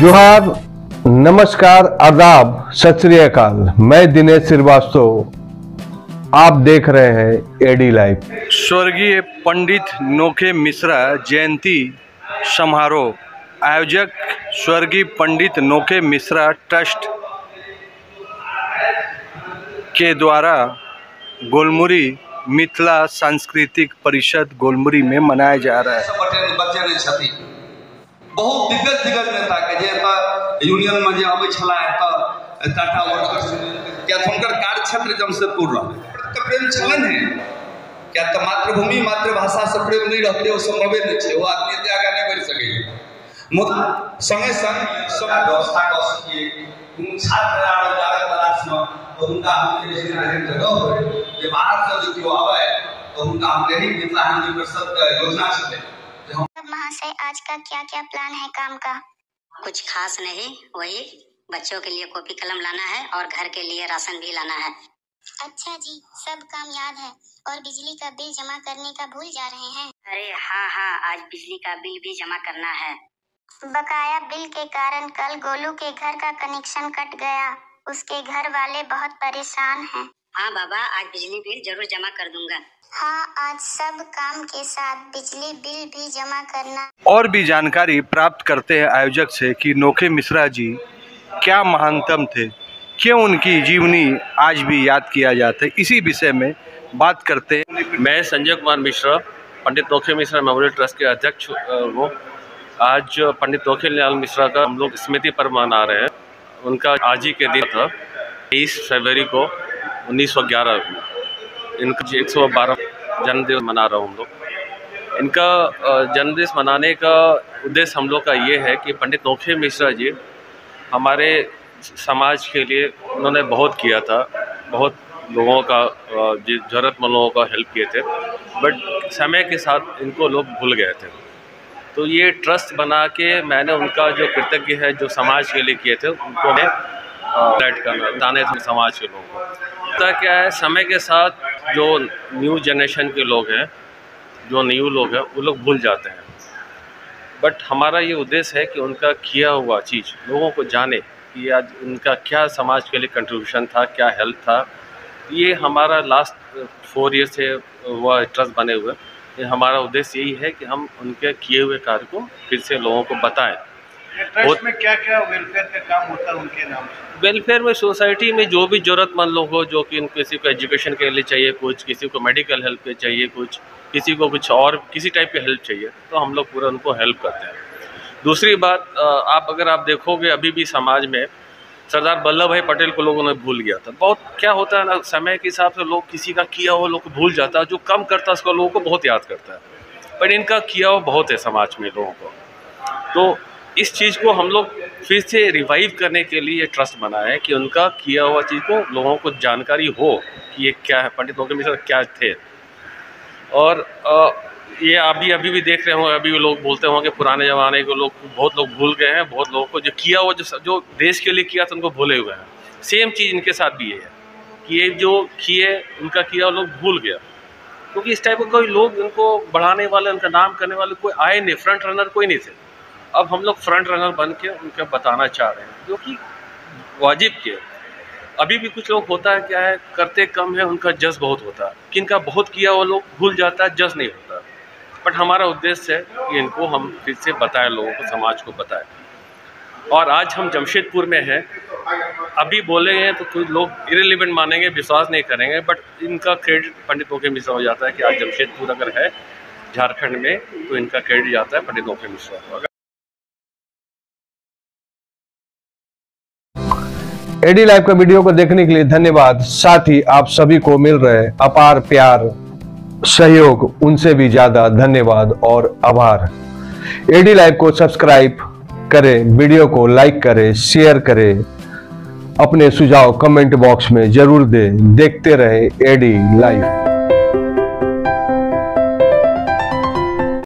जोहार, नमस्कार, आदाब, सत श्री अकाल। मैं दिनेश श्रीवास्तव, आप देख रहे हैं एडी लाइव। स्वर्गीय पंडित नोखे मिश्रा जयंती समारोह आयोजक स्वर्गीय पंडित नोखे मिश्रा ट्रस्ट के द्वारा गोलमुरी मिथिला सांस्कृतिक परिषद गोलमुरी में मनाया जा रहा है। बहुत दिग्गज दिग्गज नेता के जे त यूनियन में जे आबै छला त टाटा वर्कर्स के हुनकर कार्य क्षेत्र जमशेदपुर रह त प्रेम छलन है क्या त मातृभूमि मातृभाषा से प्रेम नहीं रहते वो संभवे नहीं छे। वो आदमी एते आगे नहीं बढ़ सके मुदा संगे संग सब व्यवस्था क सके तुम छात्र आ रोजगार तलाश में उनका हम देश में रहने जगह होए जे बाहर से जो क्यों आवे तो उनका हम यही मिथिला हिंदी परिषद योजना छले। महाशय, आज का क्या क्या प्लान है काम का? कुछ खास नहीं, वही बच्चों के लिए कॉपी कलम लाना है और घर के लिए राशन भी लाना है। अच्छा जी, सब काम याद है और बिजली का बिल जमा करने का भूल जा रहे हैं। अरे हाँ, आज बिजली का बिल भी जमा करना है। बकाया बिल के कारण कल गोलू के घर का कनेक्शन कट गया, उसके घर वाले बहुत परेशान हैं। हाँ बाबा, आज बिजली बिल जरूर जमा कर दूंगा। हाँ, आज सब काम के साथ बिजली बिल भी जमा करना। और भी जानकारी प्राप्त करते हैं आयोजक से कि नोखे मिश्रा जी क्या महानतम थे, क्यों उनकी जीवनी आज भी याद किया जाता है, इसी विषय में बात करते हैं। मैं संजय कुमार मिश्रा, पंडित नोखे मिश्रा मेमोरियल ट्रस्ट के अध्यक्ष हूँ। आज पंडित नोखे मिश्रा का हम लोग स्मृति पर्व मना रहे हैं। उनका आज ही के दिन था 23 फरवरी को 1911 में। इनका 112 जन्मदिवस मना रहा हूँ हम लोग। इनका जन्मदिवस मनाने का उद्देश्य हम लोग का ये है कि पंडित नोखे मिश्रा जी हमारे समाज के लिए उन्होंने बहुत किया था, बहुत लोगों का, जरूरतमंद लोगों का हेल्प किए थे, बट समय के साथ इनको लोग भूल गए थे। तो ये ट्रस्ट बना के मैंने उनका जो कृतज्ञ है, जो समाज के लिए किए थे, उनको मैं लाइट करना ताने थे समाज के लोगों को। क्या है, समय के साथ जो न्यू जनरेशन के लोग हैं, जो न्यू लोग हैं, वो लोग भूल जाते हैं। बट हमारा ये उद्देश्य है कि उनका किया हुआ चीज़ लोगों को जाने कि आज उनका क्या समाज के लिए कंट्रीब्यूशन था, क्या हेल्प था। ये हमारा लास्ट 4 ईयर से वह ट्रस्ट बने हुए। ये हमारा उद्देश्य यही है कि हम उनके किए हुए कार्य को फिर से लोगों को बताएँ। ट्रस्ट में क्या क्या वेलफेयर का काम होता है उनके नाम? वेलफेयर में सोसाइटी में जो भी ज़रूरतमंद लोग हो, जो कि किसी को एजुकेशन के लिए चाहिए कुछ, किसी को मेडिकल हेल्प के चाहिए कुछ, किसी को कुछ और किसी टाइप की हेल्प चाहिए, तो हम लोग पूरा उनको हेल्प करते हैं। दूसरी बात, अगर आप देखोगे अभी भी समाज में सरदार वल्लभ भाई पटेल को लोगों ने भूल गया था। बहुत क्या होता है ना, समय के हिसाब से लोग किसी का किया हुआ लोग भूल जाता है, जो कम करता है उसको लोगों को बहुत याद करता है, पर इनका किया हुआ बहुत है समाज में लोगों को। तो इस चीज़ को हम लोग फिर से रिवाइव करने के लिए ये ट्रस्ट बनाया है कि उनका किया हुआ चीज़ को लोगों को जानकारी हो कि ये क्या है, पंडित नोखे मिश्र क्या थे। और ये अभी भी देख रहे होंगे, अभी भी लोग बोलते होंगे पुराने ज़माने को लोग बहुत लोग भूल गए हैं, बहुत लोगों को जो किया हुआ, जो देश के लिए किया था उनको भूले हुए हैं। सेम चीज़ इनके साथ भी ये है कि ये जो किए, उनका किया हुआ लोग भूल गया, क्योंकि इस टाइप का कोई लोग उनको बढ़ाने वाले, उनका नाम करने वाले कोई आए नहीं, फ्रंट रनर कोई नहीं थे। अब हम लोग फ्रंट रनर बन के उनके बताना चाह रहे हैं, जो कि वाजिब के। अभी भी कुछ लोग होता है क्या है, करते कम है, उनका जज बहुत होता है, कि इनका बहुत किया वो लोग भूल जाता है, जज नहीं होता। बट हमारा उद्देश्य है कि इनको हम फिर से बताएं, लोगों को, समाज को बताएं। और आज हम जमशेदपुर में हैं। अभी बोलेंगे तो कुछ लोग इरेलीवेंट मानेंगे, विश्वास नहीं करेंगे, बट इनका क्रेडिट पंडित नोखे मिश्रा हो जाता है कि आज जमशेदपुर अगर है झारखंड में तो इनका क्रेडिट जाता है पंडित नोखे मिश्रा को। एडी लाइव का वीडियो को देखने के लिए धन्यवाद। साथ ही आप सभी को मिल रहे अपार प्यार, सहयोग, उनसे भी ज्यादा धन्यवाद और आभार। एडी लाइव को सब्सक्राइब करें, वीडियो को लाइक करें, शेयर करें, अपने सुझाव कमेंट बॉक्स में जरूर दें। देखते रहे एडी लाइव।